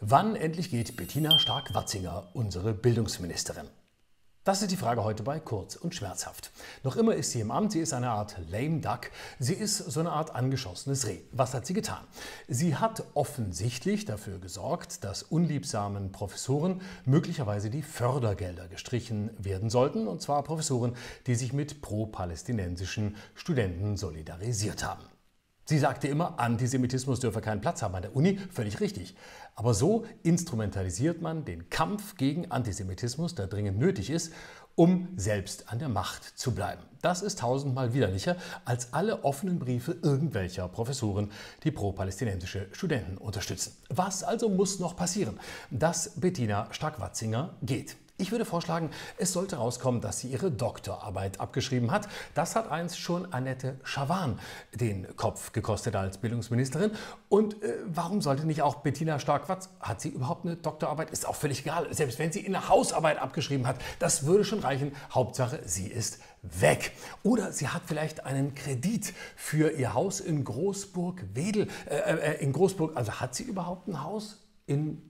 Wann endlich geht Bettina Stark-Watzinger, unsere Bildungsministerin? Das ist die Frage heute bei Kurz und Schmerzhaft. Noch immer ist sie im Amt, sie ist eine Art lame duck, sie ist so eine Art angeschossenes Reh. Was hat sie getan? Sie hat offensichtlich dafür gesorgt, dass unliebsamen Professoren möglicherweise die Fördergelder gestrichen werden sollten, und zwar Professoren, die sich mit pro-palästinensischen Studenten solidarisiert haben. Sie sagte immer, Antisemitismus dürfe keinen Platz haben an der Uni, völlig richtig. Aber so instrumentalisiert man den Kampf gegen Antisemitismus, der dringend nötig ist, um selbst an der Macht zu bleiben. Das ist tausendmal widerlicher als alle offenen Briefe irgendwelcher Professoren, die pro-palästinensische Studenten unterstützen. Was also muss noch passieren, dass Bettina Stark-Watzinger geht? Ich würde vorschlagen, es sollte rauskommen, dass sie ihre Doktorarbeit abgeschrieben hat. Das hat einst schon Annette Schavan den Kopf gekostet als Bildungsministerin. Und warum sollte nicht auch Bettina Stark-Watzinger, hat sie überhaupt eine Doktorarbeit? Ist auch völlig egal, selbst wenn sie in der Hausarbeit abgeschrieben hat. Das würde schon reichen. Hauptsache, sie ist weg. Oder sie hat vielleicht einen Kredit für ihr Haus in Großburg-Wedel. Also hat sie überhaupt ein Haus?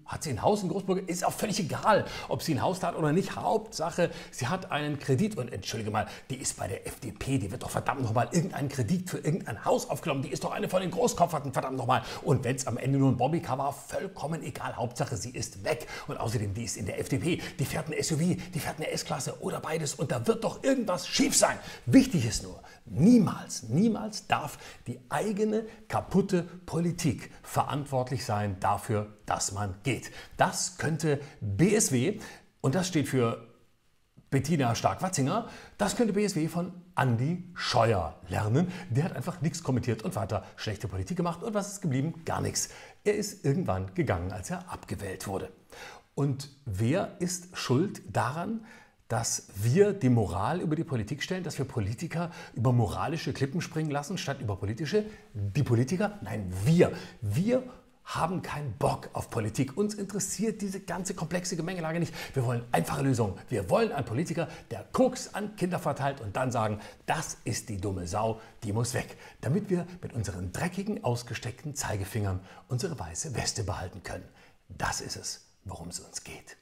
Hat sie ein Haus in Großburg? Ist auch völlig egal, ob sie ein Haus hat oder nicht. Hauptsache, sie hat einen Kredit. Und entschuldige mal, die ist bei der FDP, die wird doch verdammt nochmal irgendeinen Kredit für irgendein Haus aufgenommen. Die ist doch eine von den Großkopferten, verdammt nochmal. Und wenn es am Ende nur ein Bobbycar war, vollkommen egal. Hauptsache, sie ist weg. Und außerdem, die ist in der FDP, die fährt ein SUV, die fährt eine S-Klasse oder beides. Und da wird doch irgendwas schief sein. Wichtig ist nur, niemals, niemals darf die eigene kaputte Politik verantwortlich sein dafür, dass man geht. Das könnte BSW, und das steht für Bettina Stark-Watzinger, das könnte BSW von Andy Scheuer lernen. Der hat einfach nichts kommentiert und weiter schlechte Politik gemacht. Und was ist geblieben? Gar nichts. Er ist irgendwann gegangen, als er abgewählt wurde. Und wer ist schuld daran, dass wir die Moral über die Politik stellen, dass wir Politiker über moralische Klippen springen lassen, statt über politische? Die Politiker? Nein, wir. Wir haben keinen Bock auf Politik. Uns interessiert diese ganze komplexe Gemengelage nicht. Wir wollen einfache Lösungen. Wir wollen einen Politiker, der Koks an Kinder verteilt und dann sagen, das ist die dumme Sau, die muss weg. Damit wir mit unseren dreckigen, ausgesteckten Zeigefingern unsere weiße Weste behalten können. Das ist es, worum es uns geht.